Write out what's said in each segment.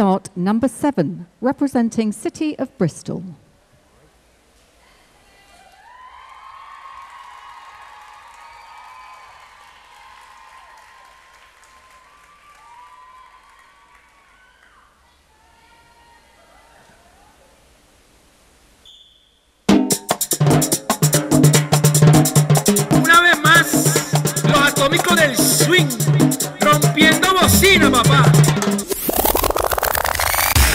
start number 7, representing City of Bristol. Una vez más, los atómicos del swing, rompiendo bocina, papá.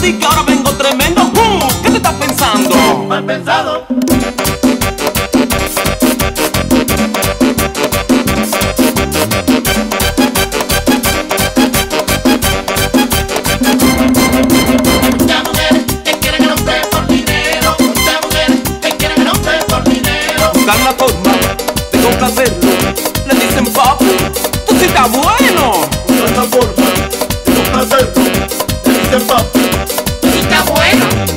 Sí que ahora vengo tremendo. ¿Qué te estás pensando? Mal pensado. Está bueno.